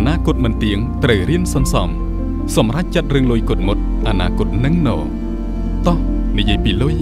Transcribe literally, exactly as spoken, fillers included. อนาคตมันเตียงเตร่เรียนซ้ำซ้ำสมรักจัดเรื่องลอยกดหมดอนาคตนั่งโนต้องในใจปีลอย